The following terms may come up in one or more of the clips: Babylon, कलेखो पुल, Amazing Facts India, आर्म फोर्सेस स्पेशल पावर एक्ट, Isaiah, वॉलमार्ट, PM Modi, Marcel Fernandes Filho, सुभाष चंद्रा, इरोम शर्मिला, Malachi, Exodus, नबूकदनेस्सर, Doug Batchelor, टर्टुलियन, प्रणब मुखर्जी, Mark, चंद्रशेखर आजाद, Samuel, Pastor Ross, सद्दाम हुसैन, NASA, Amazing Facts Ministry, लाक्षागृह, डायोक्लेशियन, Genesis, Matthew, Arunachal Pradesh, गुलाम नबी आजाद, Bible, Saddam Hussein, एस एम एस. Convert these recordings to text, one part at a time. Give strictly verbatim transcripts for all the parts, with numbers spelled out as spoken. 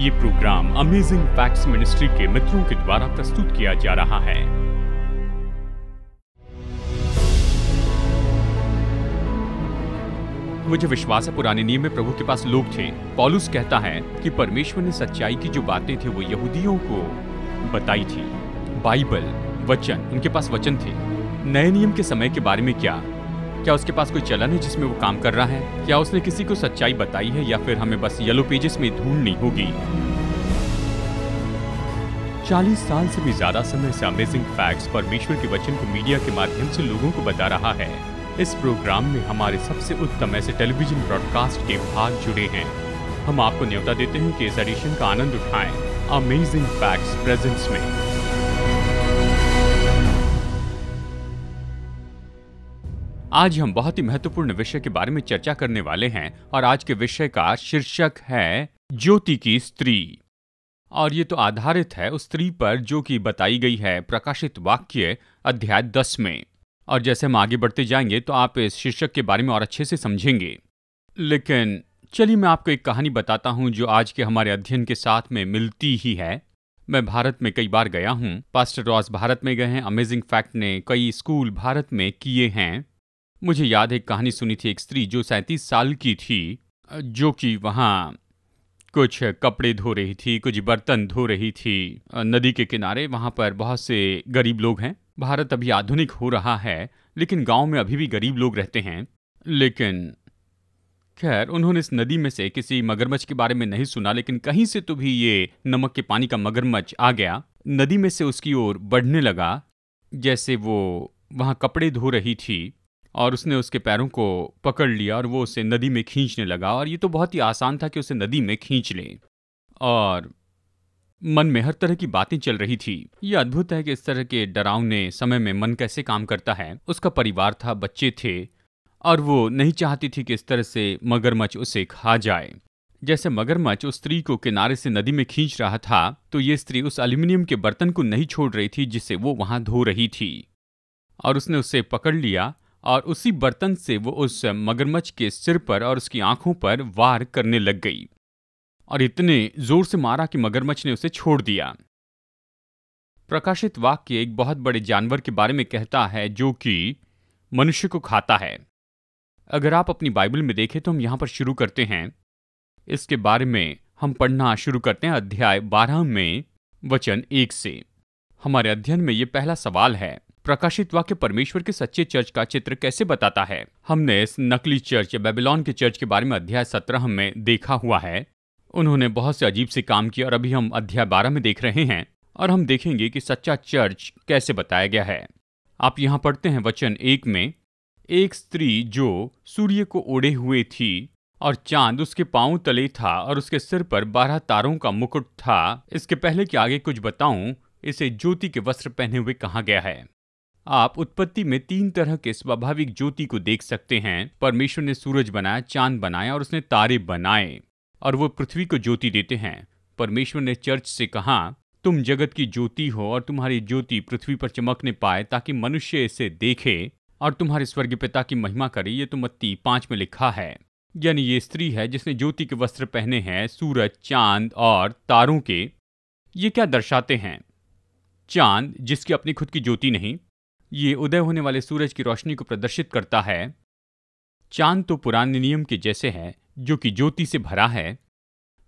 ये programme amazing facts ministry के मित्रों के द्वारा प्रस्तुत किया जा रहा है। मुझे विश्वास है पुराने नियम में प्रभु के पास लोग थे। पौलुस कहता है कि परमेश्वर ने सच्चाई की जो बातें थी वो यहूदियों को बताई थी। बाइबल, वचन, उनके पास वचन थे। नए नियम के समय के बारे में क्या क्या उसके पास कोई चलन है जिसमें वो काम कर रहा है? क्या उसने किसी को सच्चाई बताई है या फिर हमें बस येलो पेजेस में ढूंढनी होगी? चालीस साल से भी ज्यादा समय से अमेजिंग फैक्ट्स परमेश्वर के वचन को मीडिया के माध्यम से लोगों को बता रहा है। इस प्रोग्राम में हमारे सबसे उत्तम ऐसे टेलीविजन ब्रॉडकास्ट के भाग जुड़े हैं। हम आपको न्योता देते हैं कि इस एडिशन का आनंद उठाएं अमेजिंग फैक्ट्स प्रेजेंस में। आज हम बहुत ही महत्वपूर्ण विषय के बारे में चर्चा करने वाले हैं और आज के विषय का शीर्षक है ज्योति की स्त्री, और ये तो आधारित है उस स्त्री पर जो कि बताई गई है प्रकाशित वाक्य अध्याय दस में। और जैसे हम आगे बढ़ते जाएंगे तो आप इस शीर्षक के बारे में और अच्छे से समझेंगे। लेकिन चलिए मैं आपको एक कहानी बताता हूँ जो आज के हमारे अध्ययन के साथ में मिलती ही है। मैं भारत में कई बार गया हूँ। पास्टर रॉस भारत में गए हैं। अमेजिंग फैक्ट ने कई स्कूल भारत में किए हैं। मुझे याद है एक कहानी सुनी थी एक स्त्री जो सैंतीस साल की थी, जो कि वहाँ कुछ कपड़े धो रही थी, कुछ बर्तन धो रही थी नदी के किनारे। वहाँ पर बहुत से गरीब लोग हैं। भारत अभी आधुनिक हो रहा है लेकिन गांव में अभी भी गरीब लोग रहते हैं। लेकिन खैर, उन्होंने इस नदी में से किसी मगरमच्छ के बारे में नहीं सुना, लेकिन कहीं से तो भी ये नमक के पानी का मगरमच्छ आ गया। नदी में से उसकी ओर बढ़ने लगा। जैसे वो वहाँ कपड़े धो रही थी और उसने उसके पैरों को पकड़ लिया और वो उसे नदी में खींचने लगा। और ये तो बहुत ही आसान था कि उसे नदी में खींच ले, और मन में हर तरह की बातें चल रही थी। ये अद्भुत है कि इस तरह के डरावने समय में मन कैसे काम करता है। उसका परिवार था, बच्चे थे, और वो नहीं चाहती थी कि इस तरह से मगरमच्छ उसे खा जाए। जैसे मगरमच्छ उस स्त्री को किनारे से नदी में खींच रहा था, तो ये स्त्री उस एल्यूमिनियम के बर्तन को नहीं छोड़ रही थी जिसे वो वहाँ धो रही थी, और उसने उसे पकड़ लिया और उसी बर्तन से वो उस मगरमच्छ के सिर पर और उसकी आंखों पर वार करने लग गई, और इतने जोर से मारा कि मगरमच्छ ने उसे छोड़ दिया। प्रकाशित वाक्य एक बहुत बड़े जानवर के बारे में कहता है जो कि मनुष्य को खाता है। अगर आप अपनी बाइबल में देखें तो हम यहाँ पर शुरू करते हैं। इसके बारे में हम पढ़ना शुरू करते हैं अध्याय बारह में वचन एक से। हमारे अध्ययन में ये पहला सवाल है, प्रकाशित वाक्य परमेश्वर के सच्चे चर्च का चित्र कैसे बताता है? हमने इस नकली चर्च बेबीलोन के चर्च के बारे में अध्याय सत्रह में देखा हुआ है। उन्होंने बहुत से अजीब से काम किए, और अभी हम अध्याय बारह में देख रहे हैं और हम देखेंगे कि सच्चा चर्च कैसे बताया गया है। आप यहाँ पढ़ते हैं वचन एक में, एक स्त्री जो सूर्य को ओढ़े हुए थी और चांद उसके पांव तले था और उसके सिर पर बारह तारों का मुकुट था। इसके पहले कि आगे कुछ बताऊं, इसे ज्योति के वस्त्र पहने हुए कहा गया है। आप उत्पत्ति में तीन तरह के स्वाभाविक ज्योति को देख सकते हैं। परमेश्वर ने सूरज बनाया, चांद बनाया और उसने तारे बनाए, और वो पृथ्वी को ज्योति देते हैं। परमेश्वर ने चर्च से कहा, तुम जगत की ज्योति हो और तुम्हारी ज्योति पृथ्वी पर चमकने पाए ताकि मनुष्य इसे देखे और तुम्हारे स्वर्गीय पिता की महिमा करे। ये तो मत्ती पांच में लिखा है। यानी ये स्त्री है जिसने ज्योति के वस्त्र पहने हैं, सूरज, चांद और तारों के। ये क्या दर्शाते हैं? चांद, जिसकी अपनी खुद की ज्योति नहीं, ये उदय होने वाले सूरज की रोशनी को प्रदर्शित करता है। चांद तो पुराने नियम के जैसे है जो कि ज्योति से भरा है,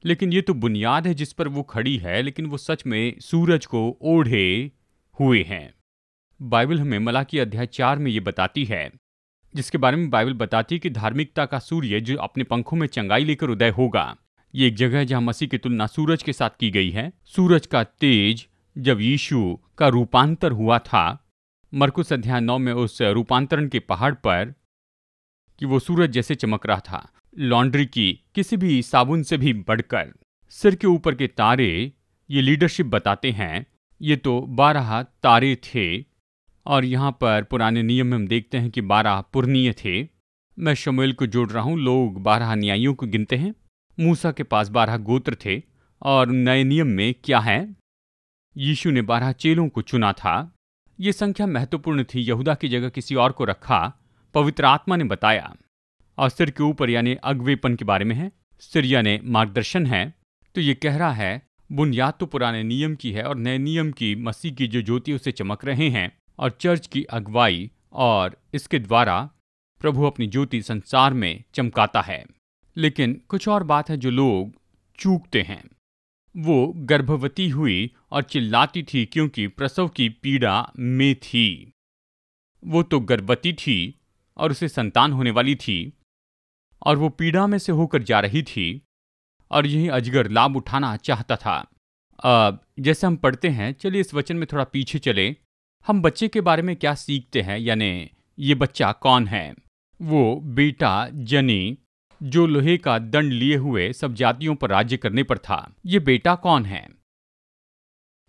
लेकिन ये तो बुनियाद है जिस पर वो खड़ी है, लेकिन वो सच में सूरज को ओढ़े हुए हैं। बाइबल हमें मलाकी अध्याय चार में ये बताती है, जिसके बारे में बाइबल बताती है कि धार्मिकता का सूर्य जो अपने पंखों में चंगाई लेकर उदय होगा। ये एक जगह है जहाँ मसीह की तुलना सूरज के साथ की गई है। सूरज का तेज जब यीशु का रूपांतर हुआ था, मरकुस अध्याय नौ में उस रूपांतरण के पहाड़ पर, कि वो सूरज जैसे चमक रहा था, लॉन्ड्री की किसी भी साबुन से भी बढ़कर। सिर के ऊपर के तारे ये लीडरशिप बताते हैं। ये तो बारह तारे थे, और यहाँ पर पुराने नियम में हम देखते हैं कि बारह पुरनीय थे। मैं शमूएल को जोड़ रहा हूँ, लोग बारह न्यायियों को गिनते हैं। मूसा के पास बारह गोत्र थे, और नए नियम में क्या है, यीशु ने बारह चेलों को चुना था। ये संख्या महत्वपूर्ण थी। यहूदा की जगह किसी और को रखा, पवित्र आत्मा ने बताया। और सिर के ऊपर यानी अगवेपन के बारे में है, सिर यानी मार्गदर्शन है। तो ये कह रहा है बुनियाद तो पुराने नियम की है और नए नियम की मसीह की जो ज्योति उसे चमक रहे हैं और चर्च की अगुवाई और इसके द्वारा प्रभु अपनी ज्योति संसार में चमकाता है। लेकिन कुछ और बात है जो लोग चूकते हैं। वो गर्भवती हुई और चिल्लाती थी क्योंकि प्रसव की पीड़ा में थी। वो तो गर्भवती थी और उसे संतान होने वाली थी और वो पीड़ा में से होकर जा रही थी और यही अजगर लाभ उठाना चाहता था। अब जैसे हम पढ़ते हैं, चलिए इस वचन में थोड़ा पीछे चले, हम बच्चे के बारे में क्या सीखते हैं, यानी ये बच्चा कौन है। वो बेटा जनी जो लोहे का दंड लिए हुए सब जातियों पर राज्य करने पर था। ये बेटा कौन है,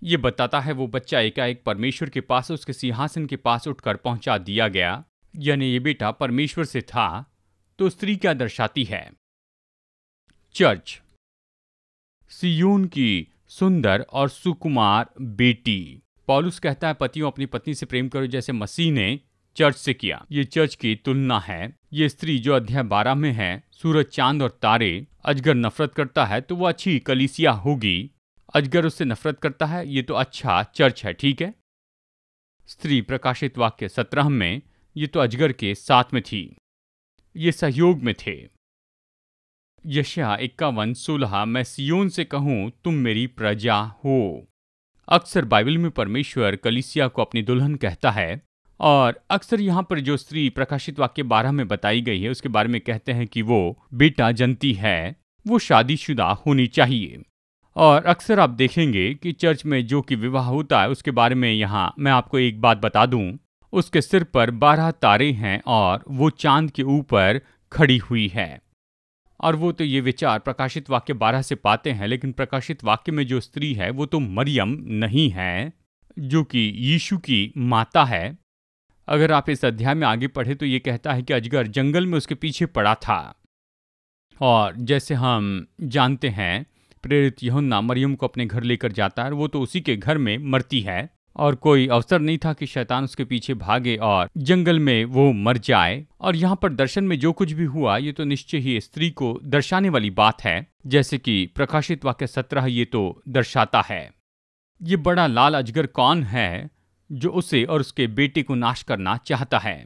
ये बताता है। वो बच्चा एकाएक परमेश्वर के पास, उसके सिंहासन के पास उठकर पहुंचा दिया गया, यानी ये बेटा परमेश्वर से था। तो स्त्री क्या दर्शाती है? चर्च, सियोन की सुंदर और सुकुमार बेटी। पौलुस कहता है, पतियों अपनी पत्नी से प्रेम करो जैसे मसीह ने चर्च से किया। ये चर्च की तुलना है। ये स्त्री जो अध्याय बारह में है, सूरज चांद और तारे। अजगर नफरत करता है तो वो अच्छी कलीसिया होगी। अजगर उससे नफरत करता है, ये तो अच्छा चर्च है, ठीक है। स्त्री प्रकाशित वाक्य सत्रह में, ये तो अजगर के साथ में थी, ये सहयोग में थे। यशया इक्यावन सोलह, मैं सियोन से कहूँ तुम मेरी प्रजा हो। अक्सर बाइबल में परमेश्वर कलीसिया को अपनी दुल्हन कहता है और अक्सर यहाँ पर जो स्त्री प्रकाशित वाक्य बारह में बताई गई है उसके बारे में कहते हैं कि वो बेटा जनती है, वो शादीशुदा होनी चाहिए। और अक्सर आप देखेंगे कि चर्च में जो कि विवाह होता है उसके बारे में, यहाँ मैं आपको एक बात बता दूँ, उसके सिर पर बारह तारे हैं और वो चांद के ऊपर खड़ी हुई है। और वो तो ये विचार प्रकाशित वाक्य बारह से पाते हैं, लेकिन प्रकाशित वाक्य में जो स्त्री है वो तो मरियम नहीं है जो कि यीशु की माता है। अगर आप इस अध्याय में आगे पढ़े तो ये कहता है कि अजगर जंगल में उसके पीछे पड़ा था। और जैसे हम जानते हैं, प्रेरित यूहन्ना मरियम को अपने घर लेकर जाता है, वो तो उसी के घर में मरती है और कोई अवसर नहीं था कि शैतान उसके पीछे भागे और जंगल में वो मर जाए। और यहाँ पर दर्शन में जो कुछ भी हुआ, ये तो निश्चय ही स्त्री को दर्शाने वाली बात है, जैसे कि प्रकाशित वाक्य सत्रह ये तो दर्शाता है। ये बड़ा लाल अजगर कौन है जो उसे और उसके बेटे को नाश करना चाहता है?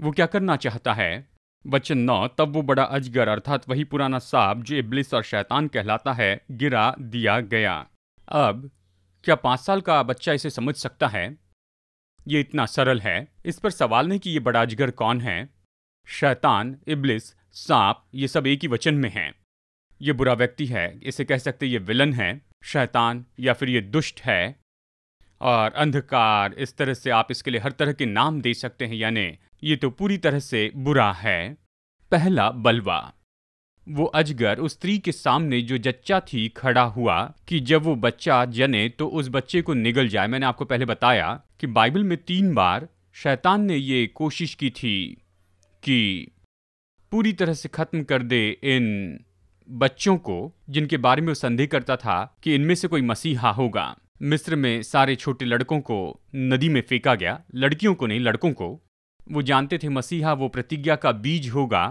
वो क्या करना चाहता है? वचन नौ, तब वो बड़ा अजगर अर्थात वही पुराना सांप जो इब्लिस और शैतान कहलाता है, गिरा दिया गया। अब क्या पाँच साल का बच्चा इसे समझ सकता है? ये इतना सरल है, इस पर सवाल नहीं कि ये बड़ा अजगर कौन है। शैतान, इब्लिस, सांप, ये सब एक ही वचन में हैं। ये बुरा व्यक्ति है, इसे कह सकते ये विलन है, शैतान, या फिर ये दुष्ट है और अंधकार। इस तरह से आप इसके लिए हर तरह के नाम दे सकते हैं, यानी ये तो पूरी तरह से बुरा है। पहला बलवा, वो अजगर उस स्त्री के सामने जो जच्चा थी खड़ा हुआ कि जब वो बच्चा जने तो उस बच्चे को निगल जाए। मैंने आपको पहले बताया कि बाइबल में तीन बार शैतान ने ये कोशिश की थी कि पूरी तरह से खत्म कर दे इन बच्चों को जिनके बारे में वो संदेह करता था कि इनमें से कोई मसीहा होगा। मिस्र में सारे छोटे लड़कों को नदी में फेंका गया, लड़कियों को नहीं, लड़कों को। वो जानते थे मसीहा वो प्रतिज्ञा का बीज होगा।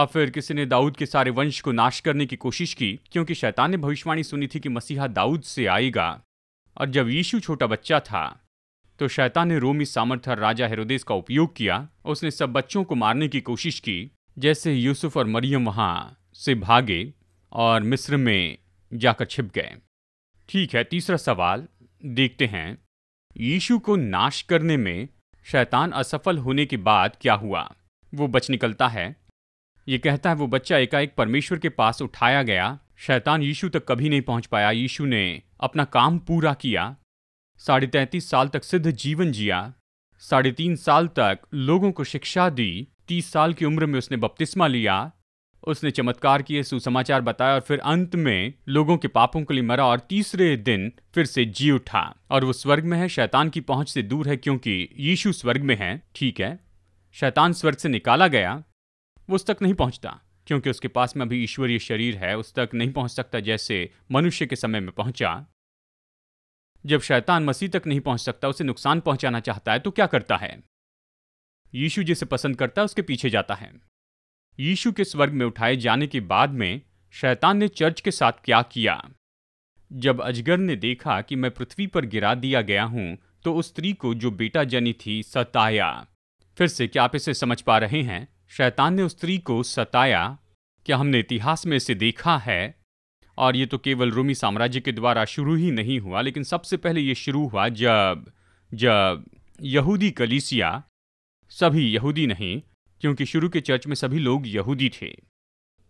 और फिर किसी ने दाऊद के सारे वंश को नाश करने की कोशिश की, क्योंकि शैतान ने भविष्यवाणी सुनी थी कि मसीहा दाऊद से आएगा। और जब यीशु छोटा बच्चा था तो शैतान ने रोमी सामर्थ्य राजा हेरोदेस का उपयोग किया, उसने सब बच्चों को मारने की कोशिश की। जैसे यूसुफ और मरियम वहाँ से भागे और मिस्र में जाकर छिप गए। ठीक है, तीसरा सवाल देखते हैं, यीशु को नाश करने में शैतान असफल होने के बाद क्या हुआ? वो बच निकलता है। ये कहता है वो बच्चा एकाएक परमेश्वर के पास उठाया गया। शैतान यीशु तक कभी नहीं पहुंच पाया। यीशु ने अपना काम पूरा किया, साढ़े तैंतीस साल तक सिद्ध जीवन जिया, साढ़े तीन साल तक लोगों को शिक्षा दी, तीस साल की उम्र में उसने बपतिस्मा लिया, उसने चमत्कार किए, सुसमाचार बताया और फिर अंत में लोगों के पापों के लिए मरा और तीसरे दिन फिर से जी उठा। और वो स्वर्ग में है, शैतान की पहुँच से दूर है क्योंकि यीशु स्वर्ग में है। ठीक है, शैतान स्वर्ग से निकाला गया, वो उस तक नहीं पहुंचता क्योंकि उसके पास में अभी ईश्वरीय शरीर है, उस तक नहीं पहुंच सकता जैसे मनुष्य के समय में पहुंचा। जब शैतान मसीह तक नहीं पहुंच सकता, उसे नुकसान पहुंचाना चाहता है, तो क्या करता है? यीशु जिसे पसंद करता है उसके पीछे जाता है। यीशु के स्वर्ग में उठाए जाने के बाद में शैतान ने चर्च के साथ क्या किया? जब अजगर ने देखा कि मैं पृथ्वी पर गिरा दिया गया हूं तो उस स्त्री को जो बेटा जनी थी सताया। फिर से, क्या आप इसे समझ पा रहे हैं? शैतान ने उस स्त्री को सताया। क्या हमने इतिहास में इसे देखा है? और ये तो केवल रोमी साम्राज्य के द्वारा शुरू ही नहीं हुआ, लेकिन सबसे पहले ये शुरू हुआ जब जब यहूदी कलीसिया, सभी यहूदी नहीं, क्योंकि शुरू के चर्च में सभी लोग यहूदी थे,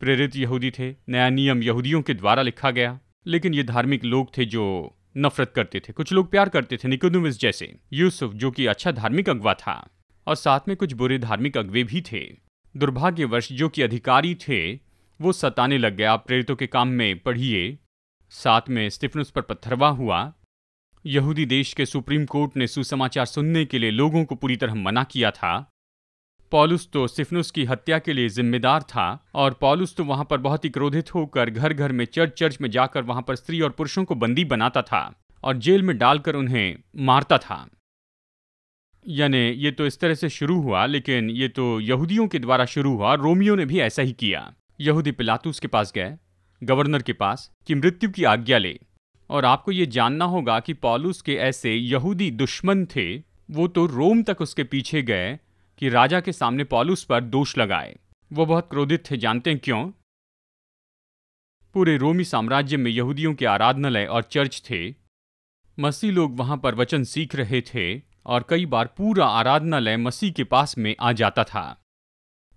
प्रेरित यहूदी थे, नया नियम यहूदियों के द्वारा लिखा गया, लेकिन ये धार्मिक लोग थे जो नफरत करते थे। कुछ लोग प्यार करते थे, निकोदेमुस जैसे, यूसुफ जो कि अच्छा धार्मिक अगवा था, और साथ में कुछ बुरे धार्मिक अगवे भी थे। दुर्भाग्यवश जो कि अधिकारी थे वो सताने लग गया। आप प्रेरितों के काम में पढ़िए। साथ में स्तिफनुस पर पत्थरवाह हुआ। यहूदी देश के सुप्रीम कोर्ट ने सुसमाचार सुनने के लिए लोगों को पूरी तरह मना किया था। पौलुस तो स्तिफनुस की हत्या के लिए जिम्मेदार था, और पौलुस तो वहां पर बहुत ही क्रोधित होकर घर घर में, चर्च चर्च में जाकर वहां पर स्त्री और पुरुषों को बंदी बनाता था और जेल में डालकर उन्हें मारता था। यानी ये तो इस तरह से शुरू हुआ, लेकिन ये तो यहूदियों के द्वारा शुरू हुआ। रोमियों ने भी ऐसा ही किया। यहूदी पिलातुस के पास गए, गवर्नर के पास, कि मृत्यु की आज्ञा ले। और आपको ये जानना होगा कि पौलुस के ऐसे यहूदी दुश्मन थे, वो तो रोम तक उसके पीछे गए कि राजा के सामने पौलुस पर दोष लगाए। वो बहुत क्रोधित थे। जानते हैं क्यों? पूरे रोमी साम्राज्य में यहूदियों के आराधनालय और चर्च थे। मसीह लोग वहां पर वचन सीख रहे थे, और कई बार पूरा आराधनालय मसीह के पास में आ जाता था।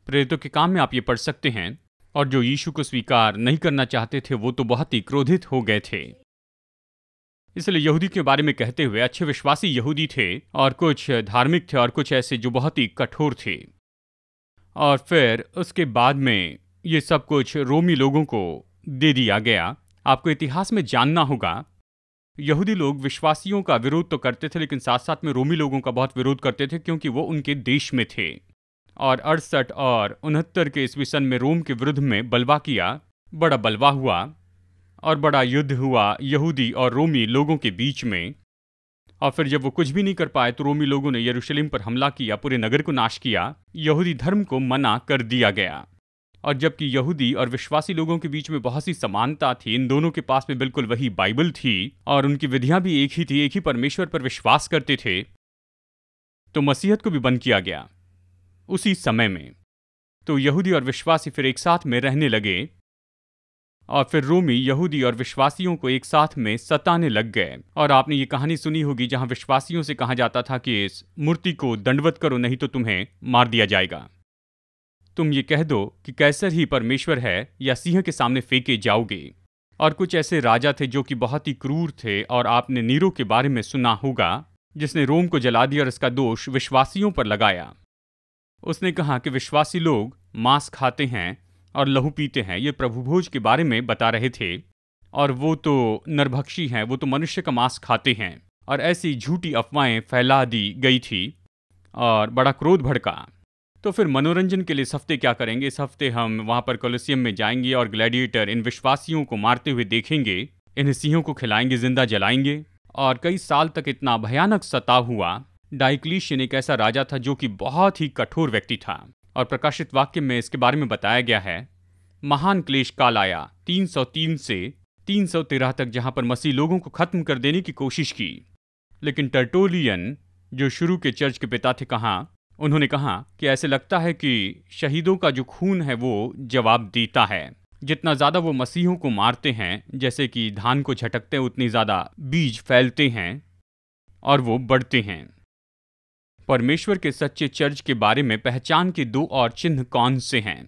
प्रेरितों के काम में आप ये पढ़ सकते हैं। और जो यीशु को स्वीकार नहीं करना चाहते थे वो तो बहुत ही क्रोधित हो गए थे। इसलिए यहूदी के बारे में कहते हुए, अच्छे विश्वासी यहूदी थे और कुछ धार्मिक थे और कुछ ऐसे जो बहुत ही कठोर थे। और फिर उसके बाद में ये सब कुछ रोमी लोगों को दे दिया गया। आपको इतिहास में जानना होगा, यहूदी लोग विश्वासियों का विरोध तो करते थे, लेकिन साथ साथ में रोमी लोगों का बहुत विरोध करते थे, क्योंकि वो उनके देश में थे। और अड़सठ और उनहत्तर के ईस्वी सन में रोम के विरुद्ध में बलवा किया। बड़ा बलवा हुआ और बड़ा युद्ध हुआ यहूदी और रोमी लोगों के बीच में। और फिर जब वो कुछ भी नहीं कर पाए तो रोमी लोगों ने यरूशलेम पर हमला किया, पूरे नगर को नाश किया। यहूदी धर्म को मना कर दिया गया। और जबकि यहूदी और विश्वासी लोगों के बीच में बहुत सी समानता थी, इन दोनों के पास में बिल्कुल वही बाइबल थी और उनकी विधियां भी एक ही थी, एक ही परमेश्वर पर विश्वास करते थे, तो मसीहत को भी बंद किया गया उसी समय में। तो यहूदी और विश्वासी फिर एक साथ में रहने लगे, और फिर रोमी यहूदी और विश्वासियों को एक साथ में सताने लग गए। और आपने ये कहानी सुनी होगी जहां विश्वासियों से कहा जाता था कि इस मूर्ति को दंडवत करो, नहीं तो तुम्हें मार दिया जाएगा। तुम ये कह दो कि कैसर ही परमेश्वर है, या सिंह के सामने फेंके जाओगे। और कुछ ऐसे राजा थे जो कि बहुत ही क्रूर थे, और आपने नीरो के बारे में सुना होगा, जिसने रोम को जला दिया और इसका दोष विश्वासियों पर लगाया। उसने कहा कि विश्वासी लोग मांस खाते हैं और लहू पीते हैं। ये प्रभुभोज के बारे में बता रहे थे, और वो तो नरभक्षी हैं, वो तो मनुष्य का मांस खाते हैं। और ऐसी झूठी अफवाहें फैला दी गई थी और बड़ा क्रोध भड़का। तो फिर मनोरंजन के लिए इस हफ्ते क्या करेंगे? इस हफ्ते हम वहाँ पर कोलोसियम में जाएंगे और ग्लैडिएटर इन विश्वासियों को मारते हुए देखेंगे, इन्हें सिंहों को खिलाएंगे, जिंदा जलाएंगे। और कई साल तक इतना भयानक सता हुआ। डायोक्लेशियन एक ऐसा राजा था जो कि बहुत ही कठोर व्यक्ति था, और प्रकाशित वाक्य में इसके बारे में बताया गया है। महान क्लेश काल आया तीन सौ तीन से तीन सौ तेरह तक, जहां पर मसीह लोगों को खत्म कर देने की कोशिश की। लेकिन टर्टुलियन जो शुरू के चर्च के पिता थे, कहा उन्होंने कहा कि ऐसे लगता है कि शहीदों का जो खून है वो जवाब देता है। जितना ज़्यादा वो मसीहों को मारते हैं, जैसे कि धान को झटकते हैं, उतनी ज़्यादा बीज फैलते हैं और वो बढ़ते हैं। परमेश्वर के सच्चे चर्च के बारे में पहचान के दो और चिन्ह कौन से हैं?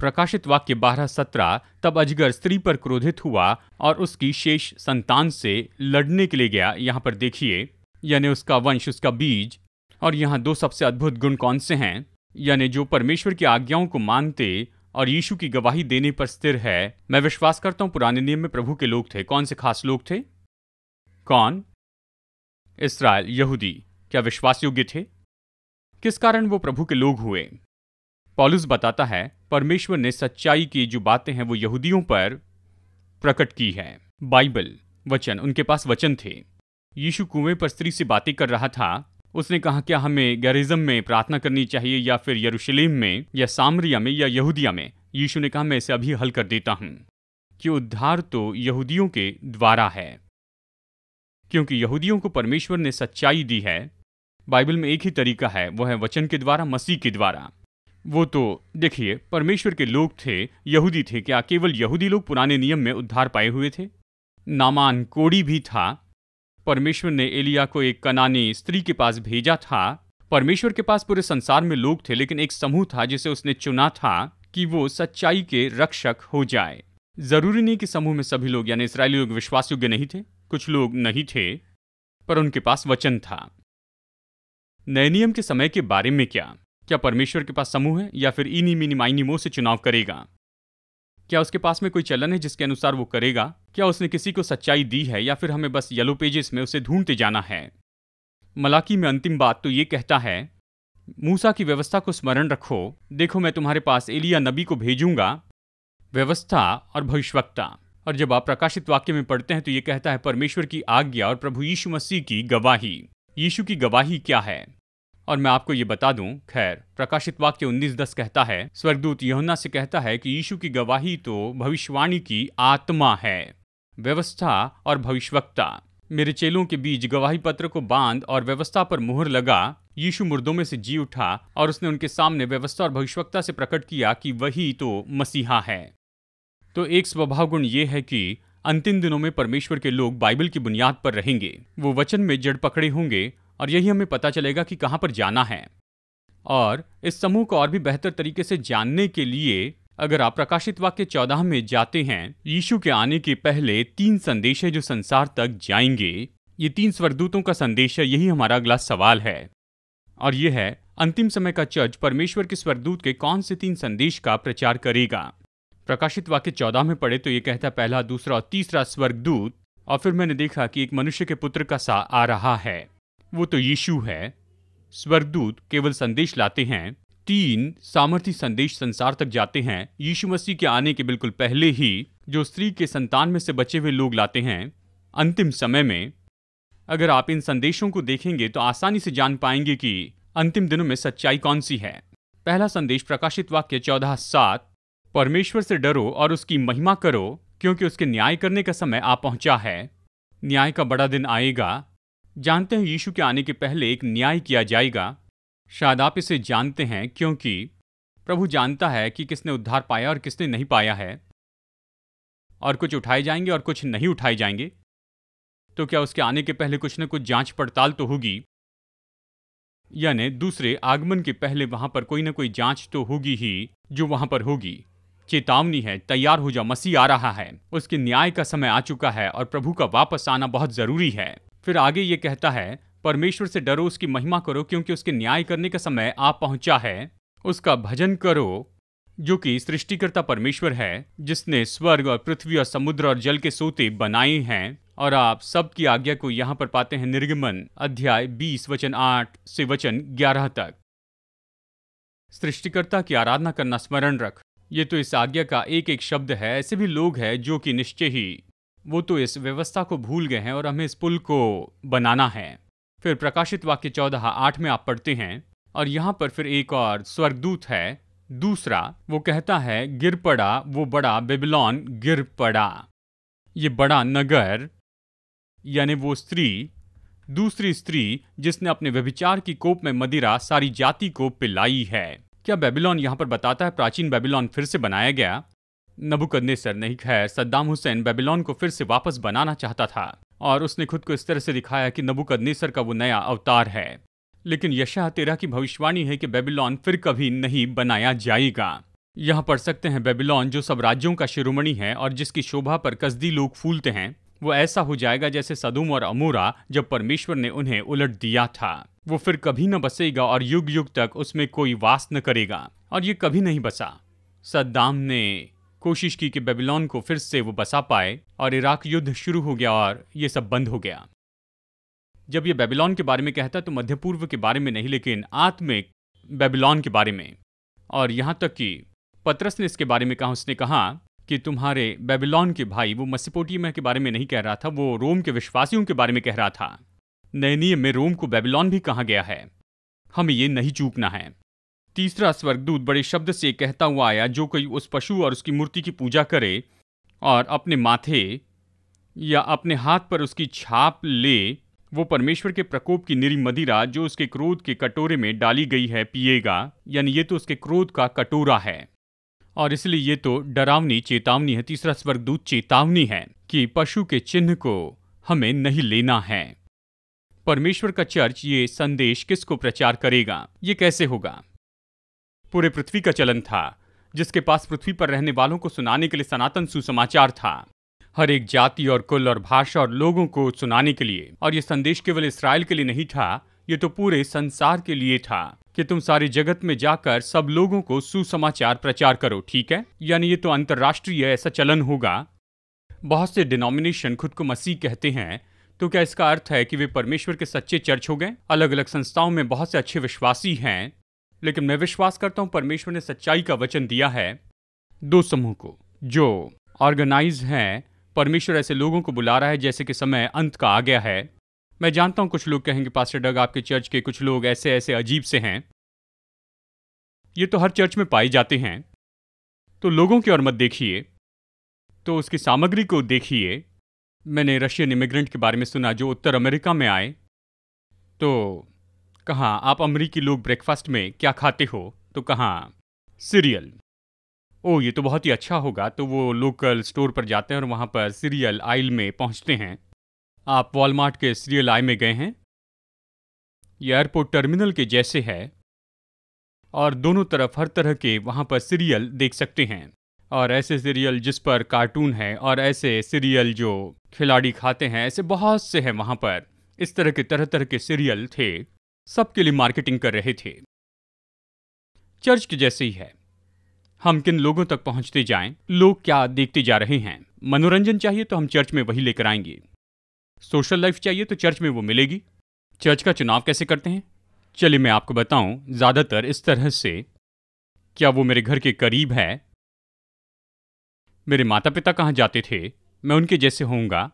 प्रकाशित वाक्य बारह सत्रह, तब अजगर स्त्री पर क्रोधित हुआ और उसकी शेष संतान से लड़ने के लिए गया। यहाँ पर देखिए, यानी उसका वंश, उसका बीज। और यहाँ दो सबसे अद्भुत गुण कौन से हैं? यानी जो परमेश्वर की आज्ञाओं को मानते और यीशु की गवाही देने पर स्थिर है। मैं विश्वास करता हूँ पुराने नियम में प्रभु के लोग थे। कौन से खास लोग थे? कौन? इसराइल, यहूदी। क्या विश्वास योग्य थे? किस कारण वो प्रभु के लोग हुए? पौलुस बताता है, परमेश्वर ने सच्चाई की जो बातें हैं वो यहूदियों पर प्रकट की है। बाइबल, वचन, उनके पास वचन थे। यीशु कुएं पर स्त्री से बातें कर रहा था। उसने कहा, क्या हमें गैरिज्म में प्रार्थना करनी चाहिए, या फिर यरूशलेम में, या सामरिया में, या यहूदिया में? यीशु ने कहा, मैं इसे अभी हल कर देता हूँ। कि उद्धार तो यहूदियों के द्वारा है, क्योंकि यहूदियों को परमेश्वर ने सच्चाई दी है। बाइबल में एक ही तरीका है, वह है वचन के द्वारा, मसीह के द्वारा। वो तो देखिए, परमेश्वर के लोग थे, यहूदी थे। क्या केवल यहूदी लोग पुराने नियम में उद्धार पाए हुए थे? नामान कोढ़ी भी था। परमेश्वर ने एलिया को एक कनानी स्त्री के पास भेजा था। परमेश्वर के पास पूरे संसार में लोग थे, लेकिन एक समूह था जिसे उसने चुना था कि वो सच्चाई के रक्षक हो जाए। जरूरी नहीं कि समूह में सभी लोग यानी इस्राएली लोग विश्वासयोग्य नहीं थे, कुछ लोग नहीं थे, पर उनके पास वचन था। नए नियम के समय के बारे में क्या क्या परमेश्वर के पास समूह है, या फिर इनी मिनी माइनी मोह से चुनाव करेगा? क्या उसके पास में कोई चलन है जिसके अनुसार वो करेगा? क्या उसने किसी को सच्चाई दी है, या फिर हमें बस येलो पेजेस में उसे ढूंढते जाना है? मलाकी में अंतिम बात तो ये कहता है, मूसा की व्यवस्था को स्मरण रखो, देखो मैं तुम्हारे पास एलिया नबी को भेजूंगा, व्यवस्था और भविष्यवक्ता। और जब आप प्रकाशित वाक्य में पढ़ते हैं तो ये कहता है परमेश्वर की आज्ञा और प्रभु यीशु मसीह की गवाही। यीशु की गवाही क्या है? और मैं आपको ये बता दूं, खैर प्रकाशित वाक्य उन्नीस दस कहता है, स्वर्गदूत यूहन्ना से कहता है कि यीशु की गवाही तो भविष्यवाणी की आत्मा है, व्यवस्था और भविष्यवक्ता। मेरे चेलों के बीच गवाही पत्र को बांध और व्यवस्था पर मुहर लगा। यीशु मुर्दों में से जी उठा और उसने उनके सामने व्यवस्था और भविष्यवक्ता से प्रकट किया कि वही तो मसीहा है। तो एक स्वभाव गुण ये है कि अंतिम दिनों में परमेश्वर के लोग बाइबल की बुनियाद पर रहेंगे, वो वचन में जड़ पकड़े होंगे, और यही हमें पता चलेगा कि कहाँ पर जाना है। और इस समूह को और भी बेहतर तरीके से जानने के लिए अगर आप प्रकाशित वाक्य चौदह में जाते हैं, यीशु के आने के पहले तीन संदेश है जो संसार तक जाएंगे। ये तीन स्वर्गदूतों का संदेश है, यही हमारा अगला सवाल है, और यह है अंतिम समय का चर्च परमेश्वर के स्वर्गदूत के कौन से तीन संदेश का प्रचार करेगा। प्रकाशित वाक्य चौदह में पढ़े तो ये कहता है, पहला, दूसरा और तीसरा स्वर्गदूत। और फिर मैंने देखा कि एक मनुष्य के पुत्र का सा आ रहा है, वो तो यीशु है। स्वर्गदूत केवल संदेश लाते हैं, तीन सामर्थी संदेश संसार तक जाते हैं। यीशु मसीह के आने के बिल्कुल पहले ही जो स्त्री के संतान में से बचे हुए लोग लाते हैं। अंतिम समय में अगर आप इन संदेशों को देखेंगे तो आसानी से जान पाएंगे कि अंतिम दिनों में सच्चाई कौन सी है। पहला संदेश प्रकाशित वाक्य चौदह सात, परमेश्वर से डरो और उसकी महिमा करो क्योंकि उसके न्याय करने का समय आ पहुंचा है, न्याय का बड़ा दिन आएगा। जानते हैं यीशु के आने के पहले एक न्याय किया जाएगा, शायद आप इसे जानते हैं, क्योंकि प्रभु जानता है कि किसने उद्धार पाया और किसने नहीं पाया है, और कुछ उठाए जाएंगे और कुछ नहीं उठाए जाएंगे। तो क्या उसके आने के पहले कुछ न कुछ जांच पड़ताल तो होगी, यानी दूसरे आगमन के पहले वहां पर कोई ना कोई जांच तो होगी ही जो वहां पर होगी। चेतावनी है, तैयार हो जाओ, मसीह आ रहा है, उसके न्याय का समय आ चुका है और प्रभु का वापस आना बहुत जरूरी है। फिर आगे ये कहता है, परमेश्वर से डरो, उसकी महिमा करो क्योंकि उसके न्याय करने का समय आ पहुंचा है, उसका भजन करो जो कि सृष्टिकर्ता परमेश्वर है जिसने स्वर्ग और पृथ्वी और समुद्र और जल के सोते बनाए हैं। और आप सब की आज्ञा को यहाँ पर पाते हैं निर्गमन अध्याय बीस वचन आठ से वचन ग्यारह तक। सृष्टिकर्ता की आराधना करना स्मरण रख, ये तो इस आज्ञा का एक एक शब्द है। ऐसे भी लोग हैं जो कि निश्चय ही वो तो इस व्यवस्था को भूल गए हैं और हमें इस पुल को बनाना है। फिर प्रकाशित वाक्य चौदह आठ में आप पढ़ते हैं, और यहाँ पर फिर एक और स्वर्गदूत है, दूसरा। वो कहता है, गिर पड़ा वो बड़ा बेबीलोन, गिर पड़ा ये बड़ा नगर, यानी वो स्त्री, दूसरी स्त्री जिसने अपने व्यभिचार की कोप में मदिरा सारी जाति को पिलाई है। क्या बेबीलोन यहाँ पर बताता है प्राचीन बेबीलोन फिर से बनाया गया? नबूकदनेस्सर नहीं, खैर सद्दाम हुसैन बेबीलोन को फिर से वापस बनाना चाहता था, और उसने खुद को इस तरह से दिखाया कि नबूकदनेस्सर का वो नया अवतार है। लेकिन यशायाह तेरह की भविष्यवाणी है कि बेबीलोन फिर कभी नहीं बनाया जाएगा। यहाँ पढ़ सकते हैं, बेबीलोन जो सब राज्यों का शिरोमणि है और जिसकी शोभा पर कसदी लोग फूलते हैं, वो ऐसा हो जाएगा जैसे सदोम और अमोरा जब परमेश्वर ने उन्हें उलट दिया था। वो फिर कभी न बसेगा और युग युग तक उसमें कोई वास न करेगा, और ये कभी नहीं बसा। सद्दाम ने कोशिश की कि बेबीलोन को फिर से वो बसा पाए, और इराक युद्ध शुरू हो गया और ये सब बंद हो गया। जब ये बेबीलोन के बारे में कहता तो मध्य पूर्व के बारे में नहीं, लेकिन आत्मिक बेबीलोन के बारे में। और यहाँ तक कि पतरस ने इसके बारे में कहा, उसने कहा कि तुम्हारे बेबीलोन के भाई, वो मेसोपोटामिया के बारे में नहीं कह रहा था, वो रोम के विश्वासियों के बारे में कह रहा था। नए नियम में रोम को बेबीलोन भी कहा गया है, हमें ये नहीं चूकना है। तीसरा स्वर्गदूत बड़े शब्द से कहता हुआ आया, जो कोई उस पशु और उसकी मूर्ति की पूजा करे और अपने माथे या अपने हाथ पर उसकी छाप ले, वो परमेश्वर के प्रकोप की निरी मदिरा जो उसके क्रोध के कटोरे में डाली गई है पिएगा। यानी ये तो उसके क्रोध का कटोरा है और इसलिए ये तो डरावनी चेतावनी है। तीसरा स्वर्गदूत चेतावनी है कि पशु के चिन्ह को हमें नहीं लेना है। परमेश्वर का चर्च ये संदेश किसको प्रचार करेगा? ये कैसे होगा? पूरे पृथ्वी का चलन था जिसके पास पृथ्वी पर रहने वालों को सुनाने के लिए सनातन सुसमाचार था, हर एक जाति और कुल और भाषा और लोगों को सुनाने के लिए। और ये संदेश केवल इसराइल के लिए नहीं था, ये तो पूरे संसार के लिए था कि तुम सारे जगत में जाकर सब लोगों को सुसमाचार प्रचार करो। ठीक है, यानी ये तो अंतर्राष्ट्रीय ऐसा चलन होगा। बहुत से डिनोमिनेशन खुद को मसीह कहते हैं, तो क्या इसका अर्थ है कि वे परमेश्वर के सच्चे चर्च हो गए? अलग अलग संस्थाओं में बहुत से अच्छे विश्वासी हैं, लेकिन मैं विश्वास करता हूं परमेश्वर ने सच्चाई का वचन दिया है दो समूह को जो ऑर्गेनाइज हैं। परमेश्वर ऐसे लोगों को बुला रहा है जैसे कि समय अंत का आ गया है। मैं जानता हूं कुछ लोग कहेंगे पास्टर डग आपके चर्च के कुछ लोग ऐसे ऐसे अजीब से हैं, ये तो हर चर्च में पाए जाते हैं। तो लोगों की ओर मत देखिए, तो उसकी सामग्री को देखिए। मैंने रशियन इमिग्रेंट के बारे में सुना जो उत्तर अमेरिका में आए, तो कहाँ आप अमरीकी लोग ब्रेकफास्ट में क्या खाते हो? तो कहाँ सीरियल। ओ ये तो बहुत ही अच्छा होगा। तो वो लोकल स्टोर पर जाते हैं और वहाँ पर सीरियल आइल में पहुँचते हैं। आप वॉलमार्ट के सीरियल आइल में गए हैं? ये एयरपोर्ट टर्मिनल के जैसे है और दोनों तरफ हर तरह के वहाँ पर सीरियल देख सकते हैं, और ऐसे सीरियल जिस पर कार्टून है और ऐसे सीरियल जो खिलाड़ी खाते हैं, ऐसे बहुत से हैं वहाँ पर। इस तरह के तरह तरह के सीरियल थे, सबके लिए मार्केटिंग कर रहे थे। चर्च के जैसे ही है, हम किन लोगों तक पहुंचते जाएं, लोग क्या देखते जा रहे हैं। मनोरंजन चाहिए तो हम चर्च में वही लेकर आएंगे, सोशल लाइफ चाहिए तो चर्च में वो मिलेगी। चर्च का चुनाव कैसे करते हैं? चलिए मैं आपको बताऊं, ज़्यादातर इस तरह से, क्या वो मेरे घर के करीब है, मेरे माता पिता कहाँ जाते थे, मैं उनके जैसे होऊंगा,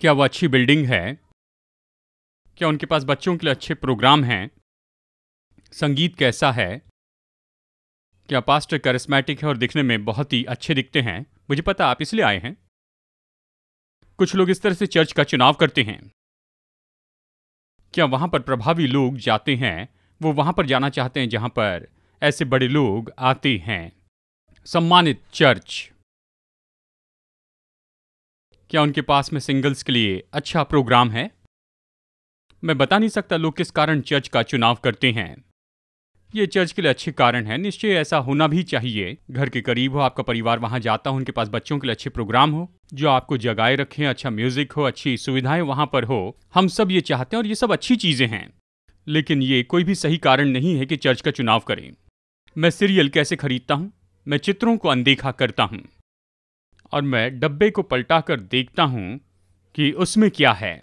क्या वो अच्छी बिल्डिंग है, क्या उनके पास बच्चों के लिए अच्छे प्रोग्राम हैं, संगीत कैसा है, क्या पास्टर करिश्मेटिक है और दिखने में बहुत ही अच्छे दिखते हैं। मुझे पता आप इसलिए आए हैं। कुछ लोग इस तरह से चर्च का चुनाव करते हैं। क्या वहाँ पर प्रभावी लोग जाते हैं? वो वहाँ पर जाना चाहते हैं जहाँ पर ऐसे बड़े लोग आते हैं। सम्मानित चर्च, क्या उनके पास में सिंगल्स के लिए अच्छा प्रोग्राम है? मैं बता नहीं सकता लोग किस कारण चर्च का चुनाव करते हैं। ये चर्च के लिए अच्छे कारण है, निश्चय ऐसा होना भी चाहिए। घर के करीब हो, आपका परिवार वहाँ जाता हो, उनके पास बच्चों के लिए अच्छे प्रोग्राम हो जो आपको जगाए रखें, अच्छा म्यूजिक हो, अच्छी सुविधाएं वहाँ पर हो। हम सब ये चाहते हैं और ये सब अच्छी चीज़ें हैं, लेकिन ये कोई भी सही कारण नहीं है कि चर्च का चुनाव करें। मैं सीरियल कैसे खरीदता हूँ? मैं चित्रों को अनदेखा करता हूँ और मैं डब्बे को पलटा कर देखता हूँ कि उसमें क्या है,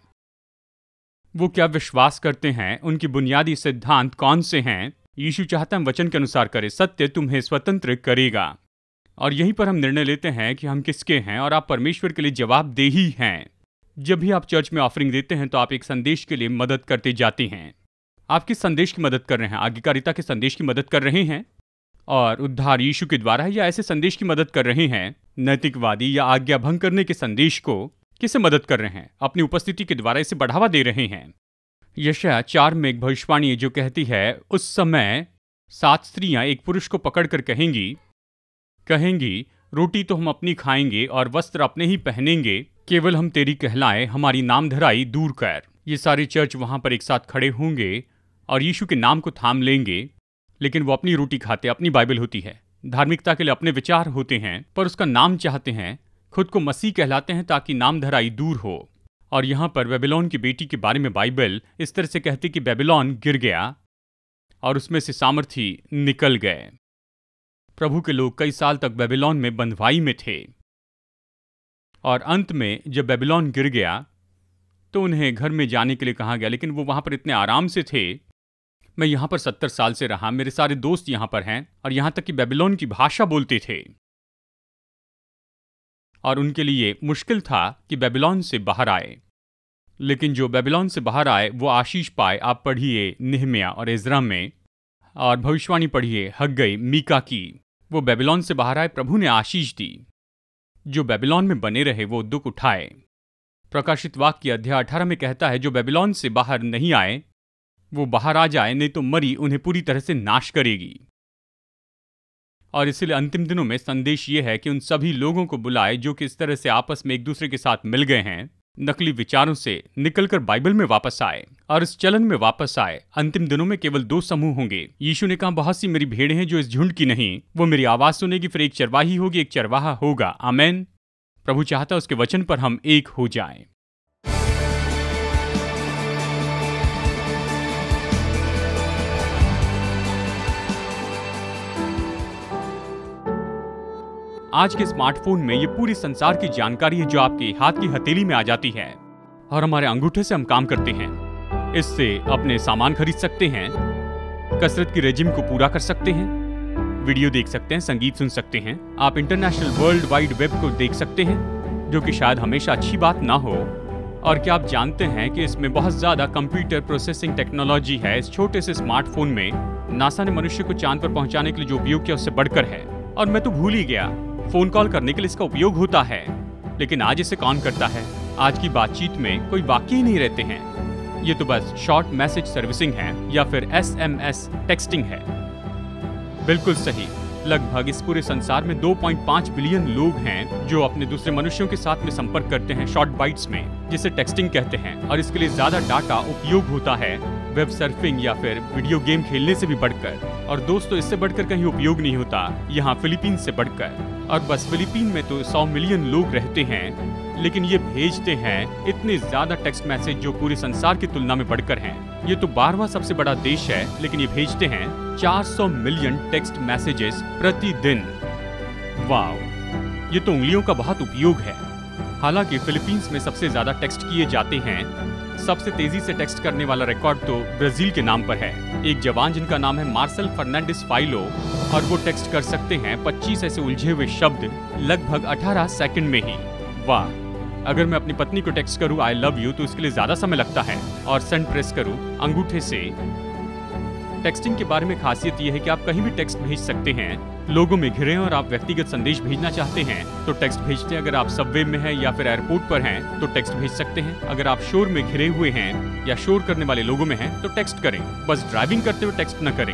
वो क्या विश्वास करते हैं, उनके बुनियादी सिद्धांत कौन से हैं। यीशु चाहता है हम वचन के अनुसार करें। सत्य तुम्हें स्वतंत्र करेगा, और यहीं पर हम निर्णय लेते हैं कि हम किसके हैं, और आप परमेश्वर के लिए जवाबदेही हैं। जब भी आप चर्च में ऑफरिंग देते हैं तो आप एक संदेश के लिए मदद करते जाते हैं। आप किस संदेश की मदद कर रहे हैं? आज्ञाकारिता के संदेश की मदद कर रहे हैं और उद्धार यीशु के द्वारा, या ऐसे संदेश की मदद कर रहे हैं, नैतिकवादी या आज्ञा भंग करने के संदेश को किसे मदद कर रहे हैं? अपनी उपस्थिति के द्वारा इसे बढ़ावा दे रहे हैं। यशायाह चार में एक भविष्यवाणी जो कहती है, उस समय सात स्त्रियां एक पुरुष को पकड़कर कहेंगी कहेंगी रोटी तो हम अपनी खाएंगे और वस्त्र अपने ही पहनेंगे, केवल हम तेरी कहलाए, हमारी नामधराई दूर कर। ये सारे चर्च वहां पर एक साथ खड़े होंगे और यीशु के नाम को थाम लेंगे, लेकिन वो अपनी रोटी खाते, अपनी बाइबल होती है, धार्मिकता के लिए अपने विचार होते हैं, पर उसका नाम चाहते हैं, खुद को मसीह कहलाते हैं ताकि नामधराई दूर हो। और यहाँ पर बेबीलोन की बेटी के बारे में बाइबल इस तरह से कहती कि बेबीलोन गिर गया और उसमें से सामर्थी निकल गए। प्रभु के लोग कई साल तक बेबीलोन में बंधवाई में थे और अंत में जब बेबीलोन गिर गया तो उन्हें घर में जाने के लिए कहा गया, लेकिन वो वहाँ पर इतने आराम से थे। मैं यहाँ पर सत्तर साल से रहा, मेरे सारे दोस्त यहाँ पर हैं और यहाँ तक कि बेबीलोन की भाषा बोलते थे, और उनके लिए मुश्किल था कि बेबीलोन से बाहर आए। लेकिन जो बेबीलोन से बाहर आए वो आशीष पाए। आप पढ़िए नेहमिया और एजरा में, और भविष्यवाणी पढ़िए हग्गई मीका की। वो बेबीलोन से बाहर आए, प्रभु ने आशीष दी। जो बेबीलोन में बने रहे वो दुख उठाए। प्रकाशित वाक्य अध्याय अठारह में कहता है, जो बेबीलोन से बाहर नहीं आए वो बाहर आ जाए, नहीं तो मरी उन्हें पूरी तरह से नाश करेगी। और इसलिए अंतिम दिनों में संदेश यह है कि उन सभी लोगों को बुलाए जो कि इस तरह से आपस में एक दूसरे के साथ मिल गए हैं, नकली विचारों से निकलकर बाइबल में वापस आए और इस चलन में वापस आए। अंतिम दिनों में केवल दो समूह होंगे। यीशु ने कहा, बहुत सी मेरी भेड़ें हैं जो इस झुंड की नहीं, वो मेरी आवाज सुनेगी, फिर एक चरवाही होगी, एक चरवाहा होगा। आमेन। प्रभु चाहता उसके वचन पर हम एक हो जाएं। आज के स्मार्टफोन में ये पूरी संसार की जानकारी है जो आपके हाथ की हथेली में आ जाती है और हमारे अंगूठे से हम काम करते हैं। इससे अपने सामान खरीद सकते हैं, कसरत की रेजिम को पूरा कर सकते हैं, वीडियो देख सकते हैं, संगीत सुन सकते हैं। आप इंटरनेशनल वर्ल्ड वाइड वेब को देख सकते हैं, जो कि शायद हमेशा अच्छी बात ना हो। और क्या आप जानते हैं कि इसमें बहुत ज़्यादा कंप्यूटर प्रोसेसिंग टेक्नोलॉजी है। इस छोटे से स्मार्टफोन में नासा ने मनुष्य को चांद पर पहुंचाने के लिए जो उपयोग किया उससे बढ़कर है। और मैं तो भूल ही गया, फोन कॉल करने के लिए इसका उपयोग होता है, लेकिन आज इसे कौन करता है। आज की बातचीत में कोई वाक्य ही नहीं रहते हैं। ये तो बस शॉर्ट मैसेज सर्विसिंग है या फिर एस एम एस टेक्सटिंग है। बिल्कुल सही। लगभग इस पूरे संसार में दो पॉइंट पाँच बिलियन लोग हैं जो अपने दूसरे मनुष्यों के साथ में संपर्क करते हैं शॉर्ट बाइट्स में, जिसे टेक्सटिंग कहते हैं। और इसके लिए ज्यादा डाटा उपयोग होता है वेब सर्फिंग या फिर वीडियो गेम खेलने से भी बढ़कर। और दोस्तों, इससे बढ़कर कहीं उपयोग नहीं होता, यहाँ फिलीपीन से बढ़कर। और बस फिलीपीन में तो सौ मिलियन लोग रहते हैं, लेकिन ये भेजते हैं इतने ज्यादा टेक्स्ट मैसेज जो पूरे संसार की तुलना में बढ़कर हैं। ये तो बारहवां सबसे बड़ा देश है, लेकिन ये भेजते हैं चार सौ मिलियन टेक्स्ट मैसेजेस प्रतिदिन। वाव, ये तो उंगलियों का बहुत उपयोग है। हालांकि फिलीपींस में सबसे ज्यादा टेक्स्ट किए जाते हैं। सबसे तेजी से टेक्स्ट करने वाला रिकॉर्ड तो ब्राजील के नाम पर है। एक जवान जिनका नाम है मार्सेल फर्नांडिस फाइलो, और वो टेक्स्ट कर सकते हैं पच्चीस ऐसे उलझे हुए शब्द लगभग अठारह सेकेंड में ही। वाह। अगर मैं अपनी पत्नी को टेक्स्ट करूं आई लव यू तो इसके लिए ज्यादा समय लगता है, और सेंड प्रेस करूं अंगूठे से। टेक्सटिंग के बारे में खासियत यह है कि आप कहीं भी टेक्स्ट भेज सकते हैं। लोगों में घिरे हैं और आप व्यक्तिगत संदेश भेजना चाहते हैं तो टेक्स्ट भेजते हैं। अगर आप सबवे में हैं या फिर एयरपोर्ट पर हैं तो टेक्स्ट भेज सकते हैं। अगर आप शोर में घिरे हुए हैं या शोर करने वाले लोगों में हैं तो टेक्स्ट करें। बस ड्राइविंग करते हुए टेक्स्ट न करें।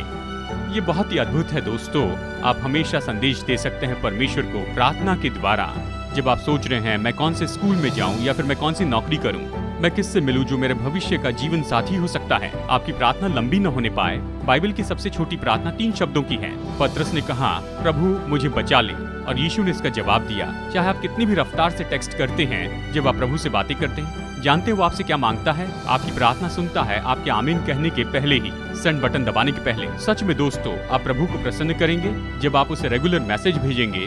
ये बहुत ही अद्भुत है दोस्तों। आप हमेशा संदेश दे सकते हैं परमेश्वर को प्रार्थना के द्वारा। जब आप सोच रहे हैं मैं कौन से स्कूल में जाऊं या फिर मैं कौन सी नौकरी करूं, मैं किससे मिलूं जो मेरे भविष्य का जीवन साथी हो सकता है, आपकी प्रार्थना लंबी न होने पाए। बाइबल की सबसे छोटी प्रार्थना तीन शब्दों की है। पतरस ने कहा, प्रभु मुझे बचा ले, और यीशु ने इसका जवाब दिया। चाहे आप कितनी भी रफ्तार से टेक्स्ट करते हैं, जब आप प्रभु से बातें करते हैं, जानते हो आपसे क्या मांगता है, आपकी प्रार्थना सुनता है, आपके आमीन कहने के पहले ही, सेंड बटन दबाने के पहले। सच में दोस्तों, आप प्रभु को प्रसन्न करेंगे जब आप उसे रेगुलर मैसेज भेजेंगे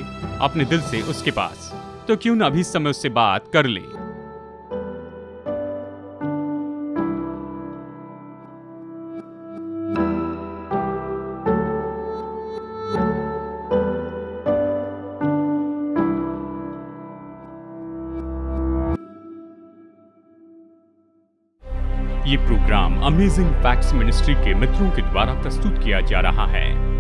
अपने दिल से उसके पास। तो क्यों ना अभी इस समय उससे बात कर ले। ये प्रोग्राम अमेजिंग फैक्ट्स मिनिस्ट्री के मित्रों के द्वारा प्रस्तुत किया जा रहा है।